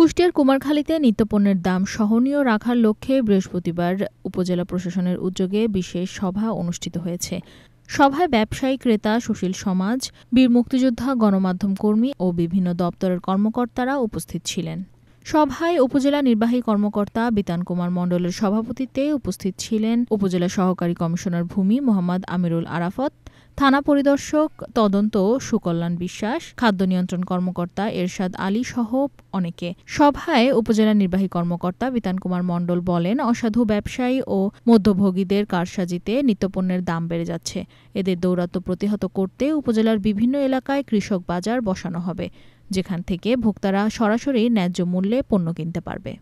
কুষ্টিয়ার কুমারখালীতে নিত্যপণ্যের দাম সহনীয় রাখার লক্ষ্যে বৃহস্পতিবার উপজেলা প্রশাসনের উদ্যোগে বিশেষ সভা অনুষ্ঠিত হয়েছে। সভায় ব্যবসায়ী, ক্রেতা, সুশীল সমাজ, বীর মুক্তিযোদ্ধা, গণমাধ্যম কর্মী ও বিভিন্ন দপ্তরের কর্মকর্তারা উপস্থিত ছিলেন। সভায় উপজেলা নির্বাহী কর্মকর্তা বিতান কুমার মণ্ডলের সভাপতিত্বে উপস্থিত ছিলেন উপজেলা সহকারী কমিশনার ভূমি মোহাম্মদ আমিরুল আরাফাত, থানা পরিদর্শক তদন্ত সুকলান বিশ্বাস, খাদ্য নিয়ন্ত্রণ কর্মকর্তা ইরশাদ আলী সহ অনেকে। সভায় উপজেলা নির্বাহী কর্মকর্তা বিতান কুমার মণ্ডল বলেন, অসাধু ব্যবসায়ী ও মধ্যভোগীদের কারসাজিতে নিত্যপণ্যের দাম বেড়ে যাচ্ছে। এদের দৌরাত্ম্য প্রতিহত করতে উপজেলার বিভিন্ন এলাকায় কৃষক বাজার বসানো হবে, যেখান থেকে ভোক্তারা সরাসরি ন্যায্য মূল্যে পণ্য কিনতে পারবে।